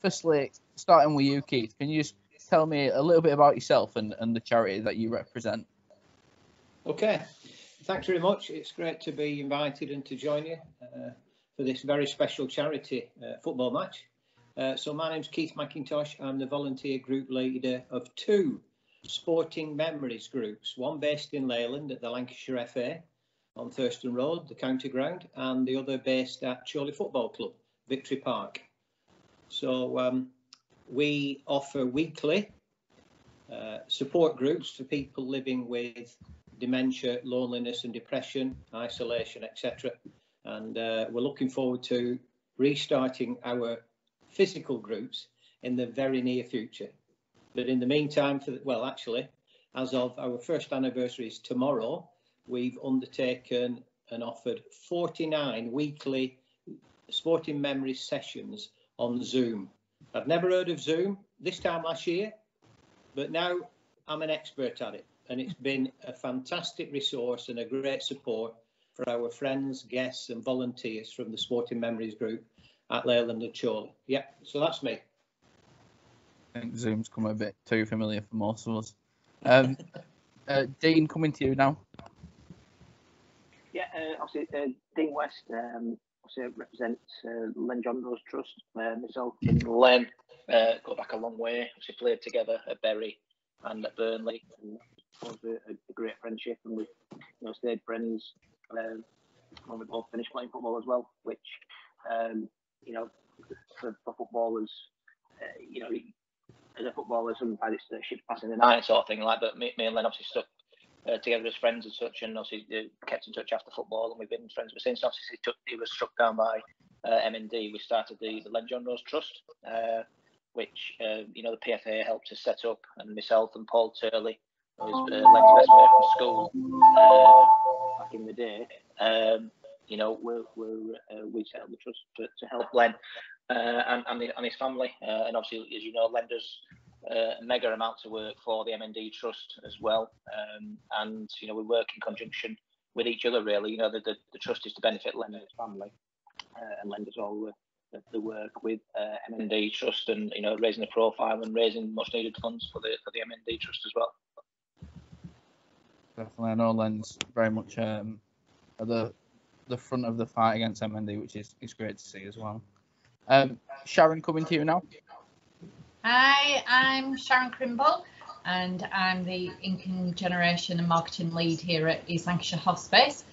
firstly, starting with you, Keith, can you just tell me a little bit about yourself and the charity that you represent? Okay, thanks very much. It's great to be invited and to join you for this very special charity football match. So my name's Keith McIntosh. I'm the volunteer group leader of two Sporting Memories groups, one based in Leyland at the Lancashire FA on Thurston Road, the county ground, and the other based at Chorley Football Club, Victory Park. So we offer weekly support groups for people living with dementia, loneliness and depression, isolation, etc. And we're looking forward to restarting our physical groups in the very near future. But in the meantime, well, actually, as of our first anniversary is tomorrow, we've undertaken and offered 49 weekly Sporting Memories sessions on Zoom. I've never heard of Zoom this time last year, but now I'm an expert at it. And it's been a fantastic resource and a great support for our friends, guests and volunteers from the Sporting Memories group at Leyland and Chorley. Yeah, so that's me. I think Zoom's come a bit too familiar for most of us. Dean, coming to you now. Yeah, obviously Dean West obviously represents Len Johnrose Trust. Myself and Len go back a long way. Obviously played together at Bury and at Burnley. And was a great friendship, and we stayed friends when we both finished playing football as well, which for footballers, as a footballer sometimes it's the shift passing the night sort of thing like. But me and Len obviously stuck together as friends and such, and obviously kept in touch after football, and we've been friends ever since. Obviously he was struck down by MND. We started the Len Johnrose Trust, which the PFA helped us set up, and myself and Paul Turley, who's Len's best mate from school back in the day, we set up the trust to help Len and his family. And obviously, as you know, Len does mega amounts of work for the MND Trust as well. And, we work in conjunction with each other, really. The trust is to benefit Len and his family. And Len does all the work with MND Trust and, raising the profile and raising much needed funds for the MND Trust as well. Definitely. I know Len's very much at the front of the fight against MND, which is great to see as well. Sharon, coming to you now. Hi, I'm Sharon Crimble, and I'm the Income Generation and Marketing Lead here at East Lancashire Hospice.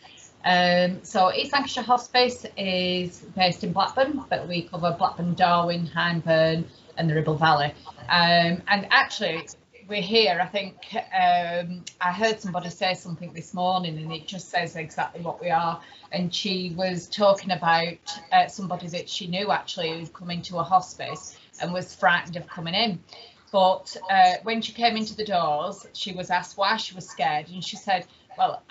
So East Lancashire Hospice is based in Blackburn, but we cover Blackburn, Darwin, Hindburn and the Ribble Valley. And actually, we're here, I think, I heard somebody say something this morning and it just says exactly what we are. And she was talking about somebody that she knew actually who'd come into a hospice and was frightened of coming in. But when she came into the doors, she was asked why she was scared. And she said, well,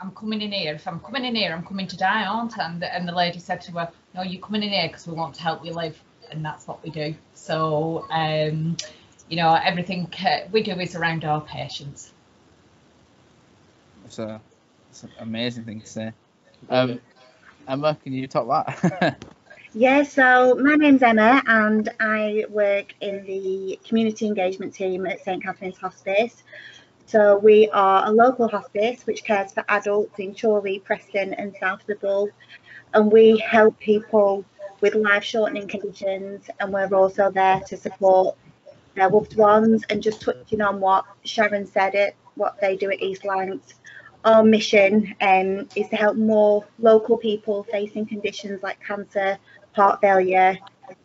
I'm coming in here. If I'm coming in here, I'm coming to die, aren't I? And the lady said to her, no, you're coming in here because we want to help you live. And that's what we do. So, everything we do is around our patients. It's an amazing thing to say. Emma, can you top that? Yeah, so my name's Emma and I work in the community engagement team at St Catherine's Hospice. So we are a local hospice which cares for adults in Chorley, Preston and South Ribble, and we help people with life shortening conditions, and we're also there to support their loved ones. And just touching on what Sharon said, what they do at East Lancs, our mission is to help more local people facing conditions like cancer, heart failure,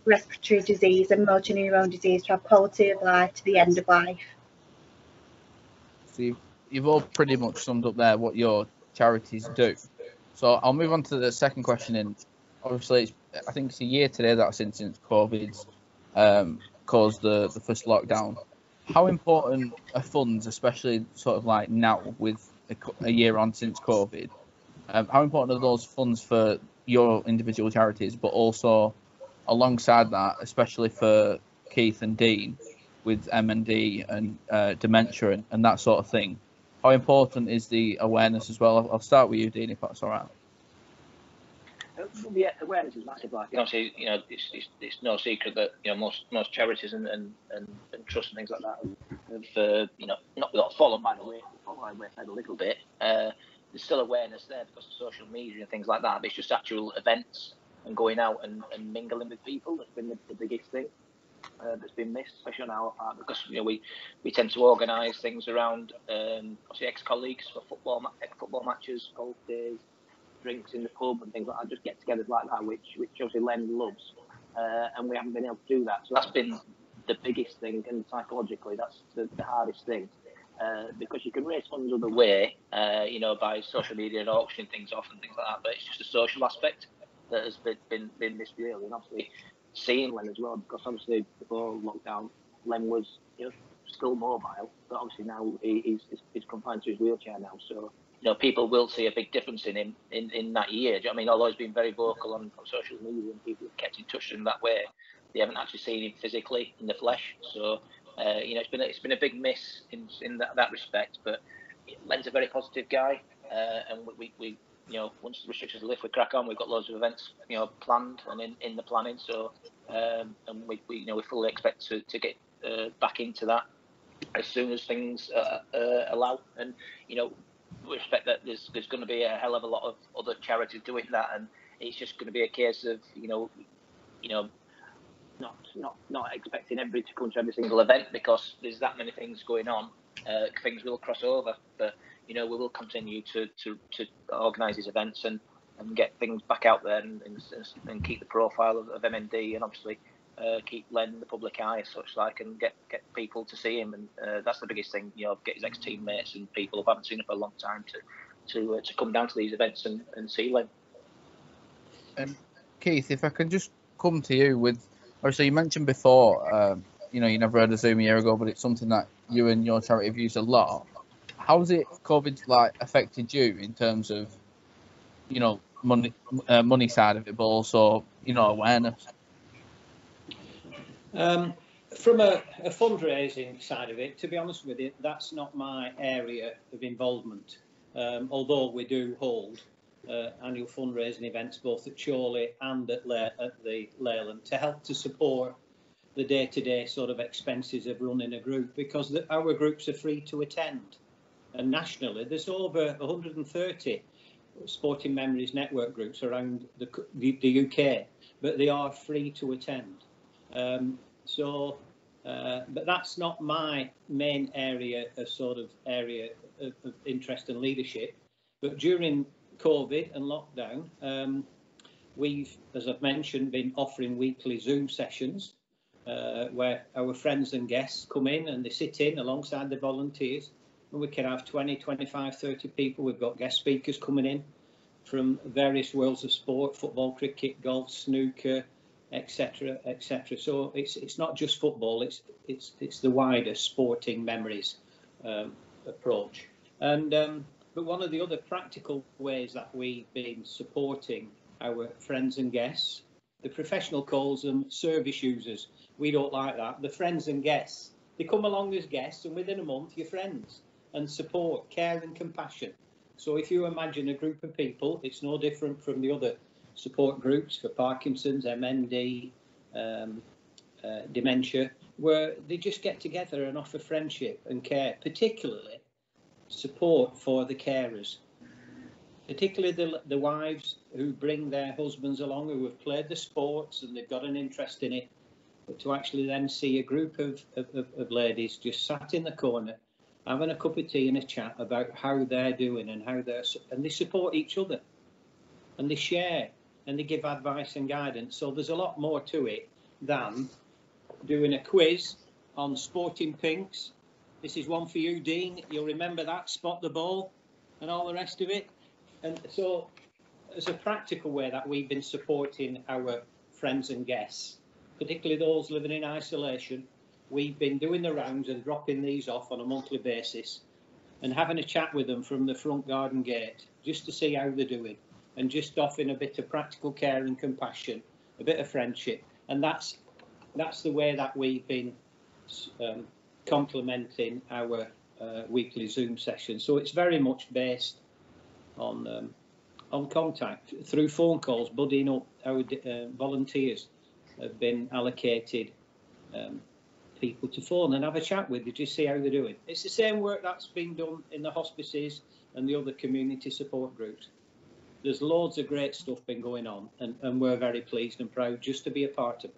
respiratory disease and motor neurone disease to have quality of life to the end of life. So you've all pretty much summed up there what your charities do, so I'll move on to the second question. And obviously I think it's a year today that's since COVID's caused the first lockdown. How important are funds, especially sort of like now with a year on since COVID? How important are those funds for your individual charities, but also alongside that, especially for Keith and Dean with MND and dementia and that sort of thing? How important is the awareness as well? I'll start with you, Dean, if that's all right. from the awareness is massive. Like, obviously, you know, it's no secret that, you know, most charities and trusts and things like that have you know, not without fallen by the way, a little bit. There's still awareness there because of social media and things like that. But it's just actual events and going out and mingling with people that's been the biggest thing that's been missed, especially on our part, because, you know, we tend to organise things around obviously ex-colleagues for football matches, golf days, drinks in the pub and things like that, just get-togethers like that, which obviously Len loves, and we haven't been able to do that. So that's been the biggest thing, and psychologically that's the hardest thing, because you can raise funds other way, you know, by social media and auctioning things off and things like that, but it's just a social aspect that has been missed really. And obviously seeing Len as well, because obviously before lockdown Len was, you know, still mobile, but obviously now he's confined to his wheelchair now, so, you know, people will see a big difference in him in that year. Do you know what I mean? Although he's been very vocal on social media and people have kept in touch with him that way, they haven't actually seen him physically in the flesh. So you know, it's been a big miss in that respect. But Len's a very positive guy, and we you know, once the restrictions lift, we crack on. We've got loads of events, you know, planned and in the planning. So, and we you know, we fully expect to get back into that as soon as things allow. And, you know, we expect that there's going to be a hell of a lot of other charities doing that, and it's just going to be a case of, you know, not expecting everybody to come to every single event, because there's that many things going on. Things will cross over, but, you know, we will continue to organise these events and get things back out there and keep the profile of MND, and obviously keep Len the public eye as such like, and get people to see him. And that's the biggest thing, you know, get his ex-teammates and people who haven't seen him for a long time to come down to these events and see Len. Keith, if I can just come to you with, obviously you mentioned before, you know, you never heard of Zoom a year ago, but it's something that you and your charity have used a lot. How has it COVID like affected you in terms of, you know, money side of it, but also, you know, awareness? From a fundraising side of it, to be honest with you, that's not my area of involvement. Although we do hold annual fundraising events both at Chorley and at the Leyland to help to support the day-to-day sort of expenses of running a group, because our groups are free to attend. And nationally, there's over 130 Sporting Memories network groups around the UK, but they are free to attend. But that's not my main area of interest and leadership. But during COVID and lockdown, we've, as I've mentioned, been offering weekly Zoom sessions where our friends and guests come in and they sit in alongside the volunteers, and we can have 20, 25, 30 people. We've got guest speakers coming in from various worlds of sport, football, cricket, golf, snooker, etc, etc. So it's not just football, it's the wider Sporting Memories approach. And but one of the other practical ways that we've been supporting our friends and guests, the professional calls them service users. We don't like that. The friends and guests, they come along as guests, and within a month you're friends, and support, care and compassion. So if you imagine a group of people, it's no different from the other support groups for Parkinson's, MND, dementia, where they just get together and offer friendship and care, particularly support for the carers, particularly the wives who bring their husbands along who have played the sports and they've got an interest in it. But to actually then see a group of ladies just sat in the corner having a cup of tea and a chat about how they're doing and how they're, and they support each other and they share and they give advice and guidance. So there's a lot more to it than doing a quiz on sporting pinks. This is one for you, Dean. You'll remember that, spot the ball and all the rest of it. And so it's a practical way that we've been supporting our friends and guests, particularly those living in isolation. We've been doing the rounds and dropping these off on a monthly basis and having a chat with them from the front garden gate just to see how they're doing, and just offering a bit of practical care and compassion, a bit of friendship. And that's the way that we've been complementing our weekly Zoom sessions. So it's very much based on on contact through phone calls, budding up. Our volunteers have been allocated people to phone and have a chat with, you just see how they're doing. It's the same work that's been done in the hospices and the other community support groups. There's loads of great stuff been going on, and we're very pleased and proud just to be a part of it.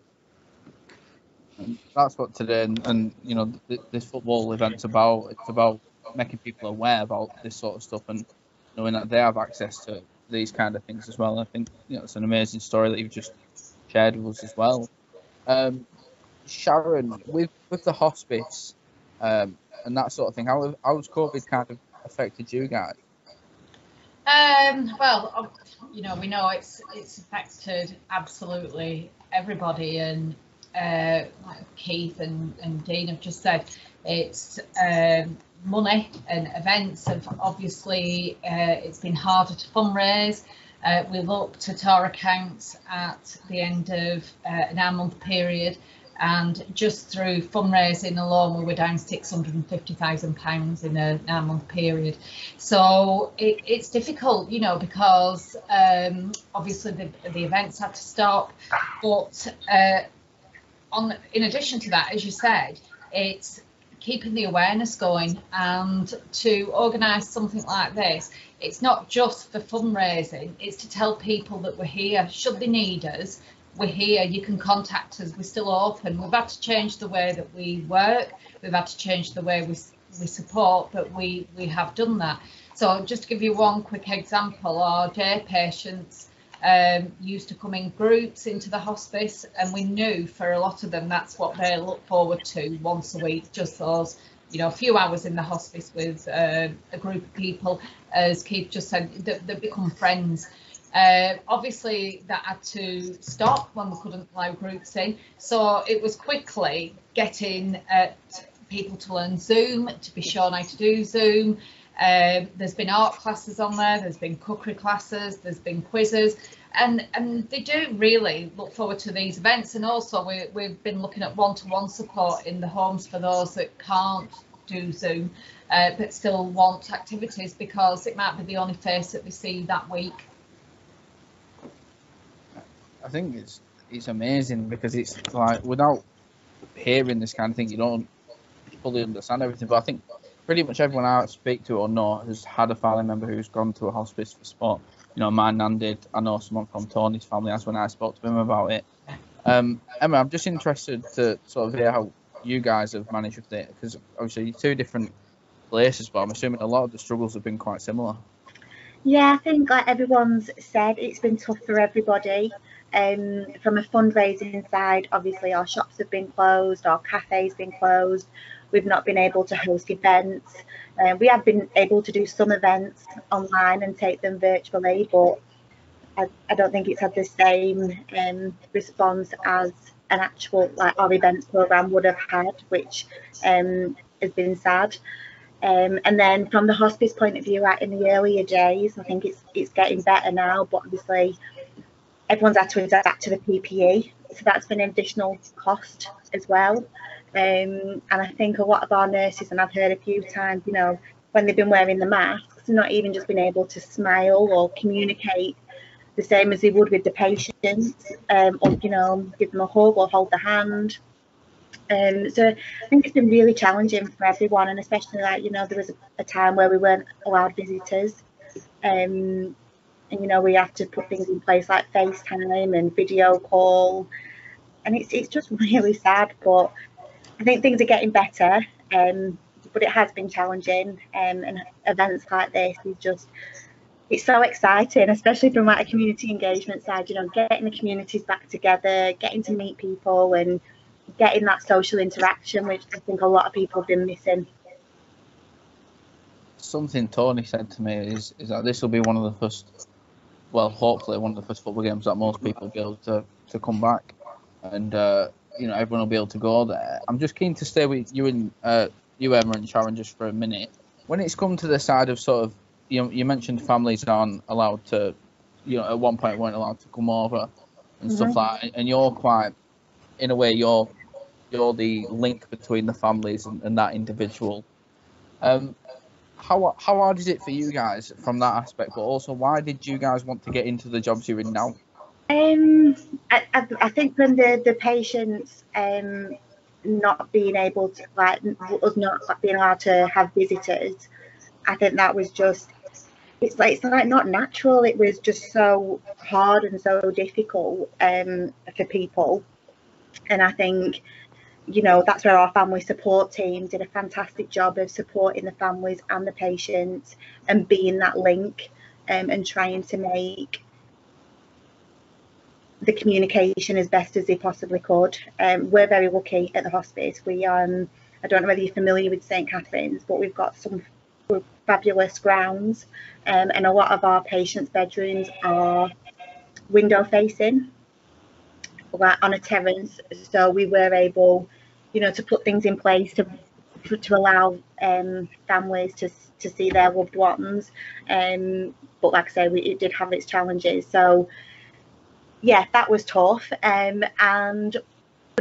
And that's what today and you know this football event's about. It's about making people aware about this sort of stuff and knowing that they have access to these kind of things as well. And I think you know it's an amazing story that you've just shared with us as well. Sharon, with the hospice and that sort of thing, how's COVID kind of affected you guys? Well, you know, we know it's affected absolutely everybody, and like Keith and Dean have just said, it's money and events have obviously it's been harder to fundraise. We looked at our accounts at the end of an 9-month period, and just through fundraising alone we were down £650,000 in a 9-month period. So it's difficult, you know, because obviously the events had to stop, but in addition to that, as you said, it's keeping the awareness going, and to organise something like this, it's not just for fundraising, it's to tell people that we're here. Should they need us, we're here, you can contact us, we're still open. We've had to change the way that we work, we've had to change the way we support, but we have done that. So just to give you one quick example, our day patients used to come in groups into the hospice, and we knew for a lot of them that's what they look forward to once a week, just those, you know, a few hours in the hospice with a group of people, as Keith just said, that become friends. Obviously that had to stop when we couldn't allow groups in, so it was quickly getting people to learn Zoom, to be shown how to do Zoom. There's been art classes on there, there's been cookery classes, there's been quizzes, and they do really look forward to these events. And also we've been looking at one-to-one support in the homes for those that can't do Zoom but still want activities, because it might be the only face that we see that week. I think it's amazing, because it's like, without hearing this kind of thing you don't fully understand everything, but I think pretty much everyone I speak to or know has had a family member who's gone to a hospice for sport. You know, my nan did. I know someone from Tony's family. That's when I spoke to him about it. Emma, I'm just interested to sort of hear how you guys have managed with it, because obviously you're two different places, but I'm assuming a lot of the struggles have been quite similar. Yeah, I think like everyone's said, it's been tough for everybody. From a fundraising side, obviously our shops have been closed, our cafes been closed. We've not been able to host events. We have been able to do some events online and take them virtually, but I don't think it's had the same response as an actual, like our events programme would have had, which has been sad. And then from the hospice point of view, right, in the earlier days, I think it's getting better now, but obviously everyone's had to adapt to the PPE, so that's been an additional cost as well. And I think a lot of our nurses, and I've heard a few times, you know, when they've been wearing the masks, not even just been able to smile or communicate the same as they would with the patients, or, you know, give them a hug or hold the hand. So I think it's been really challenging for everyone, and especially like, you know, there was a time where we weren't allowed visitors, and you know, we have to put things in place like FaceTime and video call, and it's just really sad, but I think things are getting better, but it has been challenging, and events like this is just, it's so exciting, especially from like a community engagement side, you know, getting the communities back together, getting to meet people and getting that social interaction, which I think a lot of people have been missing. Something Tony said to me is that this will be one of the first, well, hopefully one of the first football games that most people will be able to come back, and you know, everyone will be able to go there. I'm just keen to stay with you and you, Emma and Sharon, just for a minute. When it's come to the side of sort of, you know, you mentioned families aren't allowed to, you know, at one point weren't allowed to come over and stuff like that. And you're quite, in a way, you're the link between the families and that individual. how hard is it for you guys from that aspect, but also why did you guys want to get into the jobs you're in now? I think from the patients not being able to, like, us not being allowed to have visitors, I think that was just, it's like not natural. It was just so hard and so difficult for people, and I think, you know, that's where our family support team did a fantastic job of supporting the families and the patients and being that link, and trying to make the communication as best as they possibly could. We're very lucky at the hospice. We I don't know whether you're familiar with St Catherine's, but we've got some fabulous grounds, and a lot of our patients' bedrooms are window facing, like on a terrace, so we were able, you know, to put things in place to allow families to see their loved ones, but like I say, it did have its challenges, so yeah, that was tough, but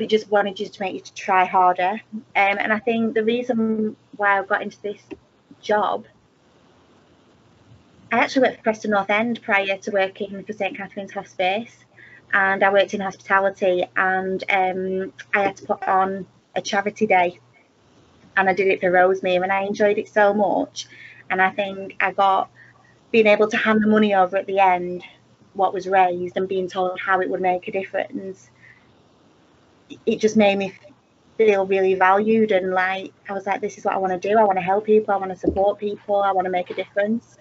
it just wanted you to make you to try harder, and I think the reason why I got into this job, I actually worked for Preston North End prior to working for St Catherine's Hospice, and I worked in hospitality, and I had to put on a charity day, and I did it for Rosemere, and I enjoyed it so much, and I think I got being able to hand the money over at the end, what was raised, and being told how it would make a difference, it just made me feel really valued, and like I was like, this is what I want to do. I want to help people, I want to support people, I want to make a difference.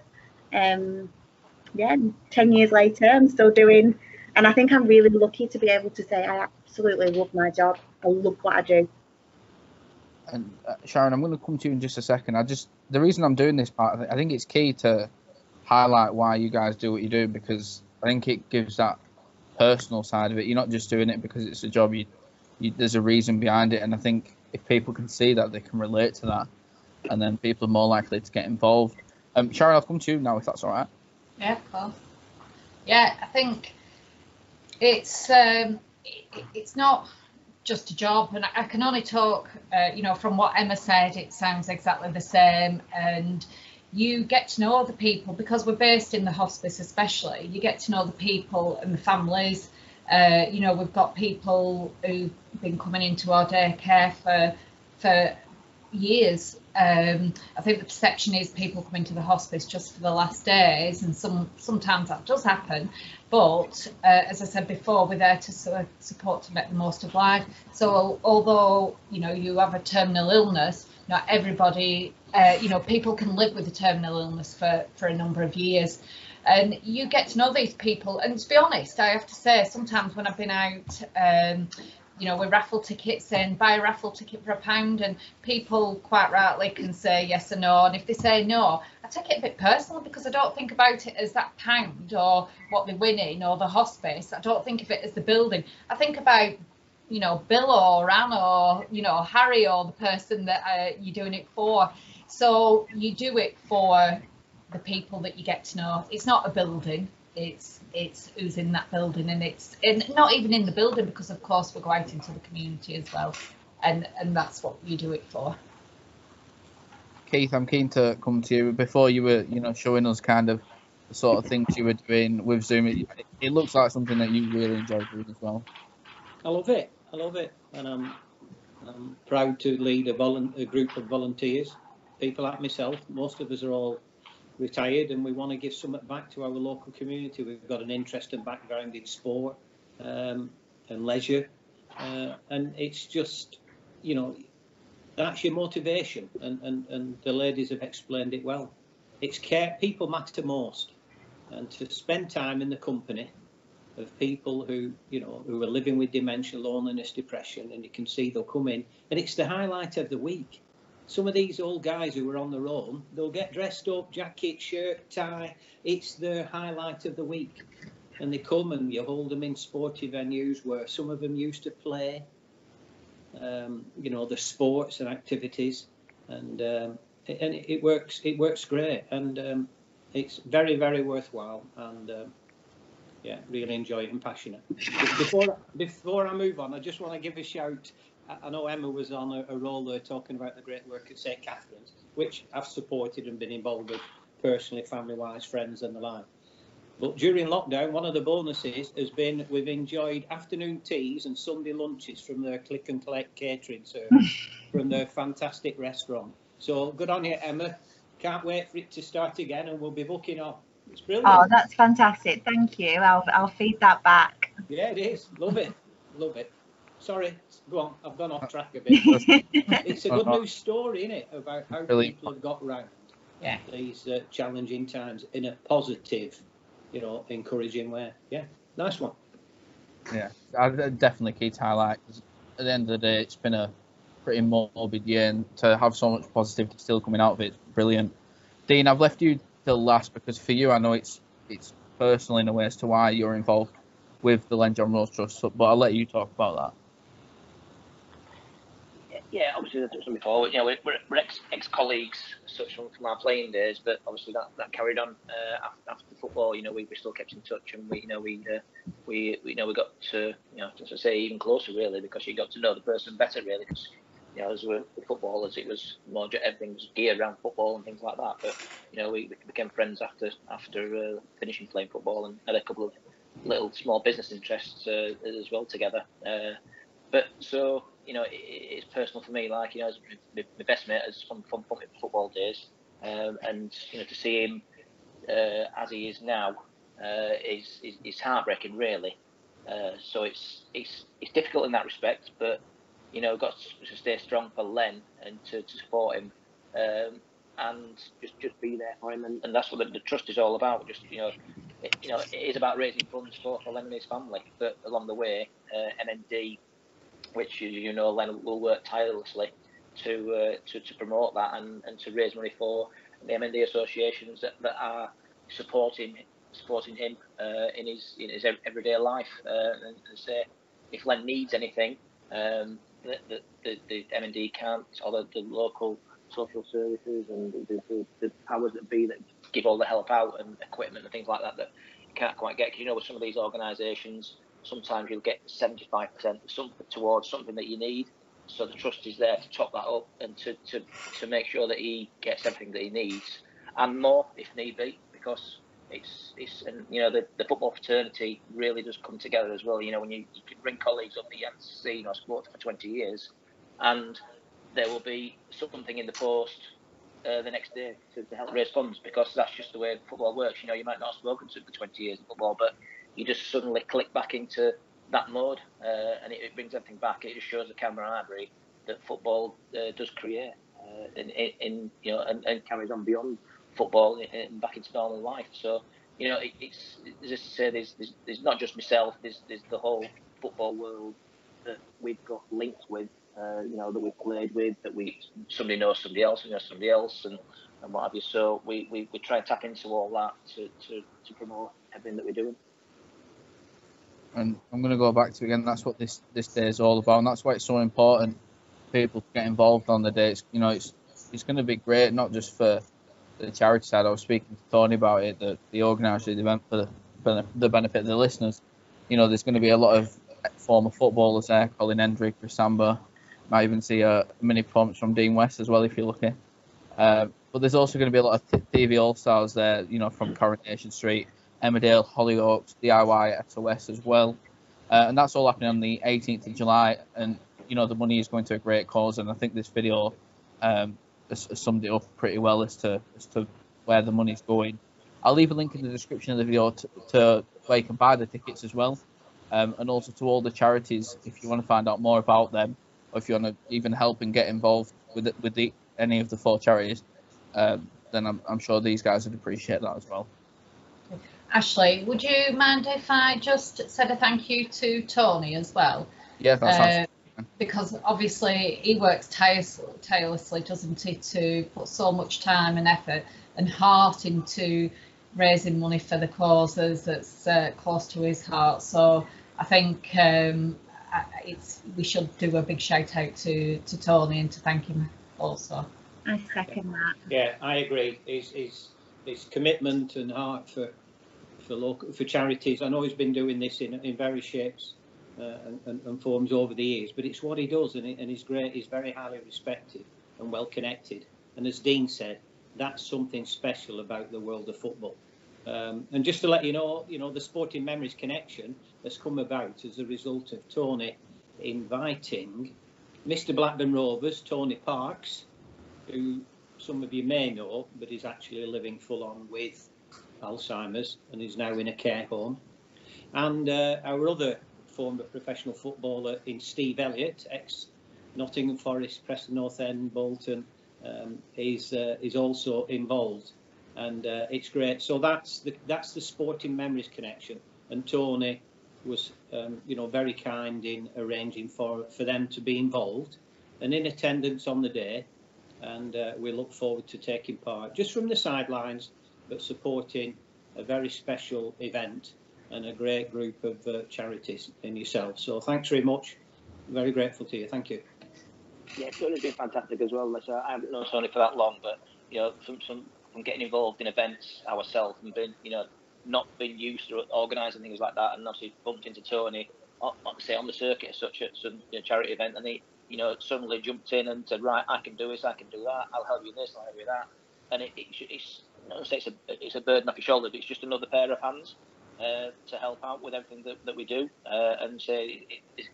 Yeah, 10 years later I'm still doing, and I think I'm really lucky to be able to say I absolutely love my job. I love what I do. And Sharon, I'm going to come to you in just a second. The reason I'm doing this part, I think it's key to highlight why you guys do what you do, because I think it gives that personal side of it. You're not just doing it because it's a job, there's a reason behind it, and I think if people can see that, they can relate to that, and then people are more likely to get involved. Sharon, I'll come to you now if that's all right. Yeah, of course. Yeah, I think it's not just a job, and I can only talk, you know, from what Emma said, it sounds exactly the same, and you get to know the people, because we're based in the hospice especially, you get to know the people and the families. You know, we've got people who've been coming into our daycare for years. I think the perception is people come into the hospice just for the last days, and sometimes that does happen, but as I said before, we're there to support to make the most of life. So although, you know, you have a terminal illness, not everybody, you know, people can live with a terminal illness for a number of years, and you get to know these people. And to be honest, I have to say, sometimes when I've been out, you know, we raffle tickets and buy a raffle ticket for £1, and people quite rightly can say yes or no, and if they say no, I take it a bit personal, because I don't think about it as that £1 or what they're winning or the hospice. I don't think of it as the building. I think about, you know, Bill or Anne or, you know, Harry or the person that you're doing it for. So you do it for the people that you get to know. It's not a building, it's who's in that building, and it's not even in the building, because of course we go out into the community as well, and that's what you do it for. Keith, I'm keen to come to you. Before you were, you know, showing us kind of the sort of things you were doing with Zoom, it looks like something that you really enjoy doing as well. I love it. I love it, and I'm proud to lead a group of volunteers, people like myself. Most of us are all retired, and we want to give something back to our local community. We've got an interest and background in sport and leisure, and it's just, you know, that's your motivation, and the ladies have explained it well. It's care, people matter most, and to spend time in the company of people who, you know, who are living with dementia, loneliness, depression, and you can see they'll come in, and it's the highlight of the week. Some of these old guys who are on their own, they'll get dressed up, jacket, shirt, tie. It's their highlight of the week. And they come and you hold them in sporty venues where some of them used to play, you know, the sports and activities. And it works great. And it's very, very worthwhile. And yeah, really enjoy it and passionate. Before I move on, I just want to give a shout. I know Emma was on a roll there talking about the great work at St Catherine's. which I've supported and been involved with personally, family-wise, friends and the like. But during lockdown, one of the bonuses has been we've enjoyed afternoon teas and Sunday lunches from their click and collect catering service, from their fantastic restaurant. So good on you, Emma. Can't wait for it to start again and we'll be booking off. It's brilliant. Oh, that's fantastic. Thank you. I'll feed that back. Yeah, it is. Love it. Love it. Sorry, go on. I've gone off track a bit. It's a good news story, isn't it, about how people have got round these challenging times in a positive, you know, encouraging way. Yeah, nice one. Yeah, definitely key to highlight. At the end of the day, it's been a pretty morbid year, and to have so much positivity still coming out of it, brilliant. Dean, I've left you till last because for you, I know it's personal in a way as to why you're involved with the Len Johnrose Trust, but I'll let you talk about that. Yeah, obviously, as I mentioned before, you know, we're ex-colleagues, such from our playing days, but obviously that carried on after football. You know, we still kept in touch, and we got to, you know, as I say, even closer really, because you got to know the person better really. Because, you know, as we're footballers, it was more everything was geared around football and things like that. But you know, we became friends after finishing playing football, and had a couple of little small business interests as well together. But so, you know, it's personal for me. Like, you know, my best mate is from football days, and you know, to see him as he is now is heartbreaking, really. So it's difficult in that respect, but you know, got to stay strong for Len and to support him, and just be there for him, and that's what the trust is all about. Just, you know. It is about raising funds for Len and his family, but along the way, MND, which, you know, Len will work tirelessly to promote that and to raise money for the MND associations that are supporting him in his everyday life. And say, if Len needs anything, the MND can't, or the local social services and the powers that be that give all the help out and equipment and things like that you can't quite get. Cause, you know, with some of these organisations, sometimes you'll get 75% towards something that you need. So the trust is there to top that up and to make sure that he gets everything that he needs and more if need be, because it's and you know, the football fraternity really does come together as well. You know, when you can bring colleagues up that you haven't seen or supported for 20 years, and there will be something in the post the next day to help raise funds, because that's just the way football works. You know, you might not have spoken to it for 20 years in football, but you just suddenly click back into that mode, and it brings everything back. It just shows the camaraderie that football does create, you know, and carries on beyond football and back into normal life. So, you know, it's just to say, there's not just myself. There's the whole football world that we've got links with. You know, that we played with, that somebody knows somebody else, and knows somebody else, and what have you. So we try to tap into all that to promote everything that we're doing. And I'm going to go back to again. That's what this day is all about, and that's why it's so important people get involved on the day. It's, you know, it's going to be great, not just for the charity side. I was speaking to Tony about it, the organiser of the event for the benefit of the listeners. You know, there's going to be a lot of former footballers there, Colin Hendry, Chris Samba. Might even see a mini performance from Dean West as well, if you're lucky. But there's also going to be a lot of TV All-Stars there, you know, from Coronation Street, Emmerdale, Hollyoaks, DIY SOS as well. And that's all happening on the 18th of July. And, you know, the money is going to a great cause. And I think this video has summed it up pretty well as to where the money's going. I'll leave a link in the description of the video to where you can buy the tickets as well. And also to all the charities, if you want to find out more about them. Or if you want to even help and get involved with any of the four charities, then I'm sure these guys would appreciate that as well. Ashley, would you mind if I just said a thank you to Tony as well? Yeah, that's because obviously he works tirelessly, doesn't he, to put so much time and effort and heart into raising money for the causes that's close to his heart. So I think. We should do a big shout out to Tony and to thank him also. I second that. Yeah, I agree. His commitment and heart for charities. I know he's been doing this in various shapes and forms over the years, but it's what he does, and he's great. He's very highly respected and well connected, And as Dean said, that's something special about the world of football. And just to let you know, the Sporting Memories connection has come about as a result of Tony inviting Mr. Blackburn Rovers, Tony Parks, who some of you may know, but is actually living full on with Alzheimer's and is now in a care home. And our other former professional footballer in Steve Elliott, ex-Nottingham Forest, Preston North End, Bolton, is also involved. And it's great. So that's the Sporting Memories connection. And Tony was, you know, very kind in arranging for them to be involved and in attendance on the day. And we look forward to taking part just from the sidelines, but supporting a very special event and a great group of charities in yourself. So thanks very much. I'm very grateful to you. Thank you. Yeah, Tony's been fantastic as well. I haven't known Tony for that long, but you know, from getting involved in events ourselves and being, you know, not being used to organising things like that, and obviously bumped into Tony, say on the circuit as such at some charity event, and he, you know, suddenly jumped in and said, right, I can do this, I can do that, I'll help you with this, I'll help you with that, and it's not to say it's a burden off your shoulder, but it's just another pair of hands to help out with everything that we do, and say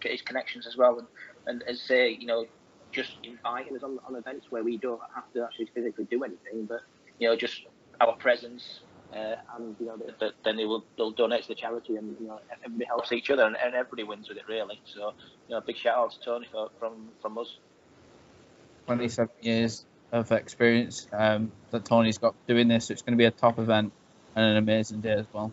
it's connections as well, and as say, you know, just inviting us on events where we don't have to actually physically do anything, but you know, just our presence, and you know, then they'll donate to the charity, and you know, everybody helps each other, and everybody wins with it, really. So, you know, big shout out to Tony from us. 27 years of experience that Tony's got doing this. It's going to be a top event and an amazing day as well.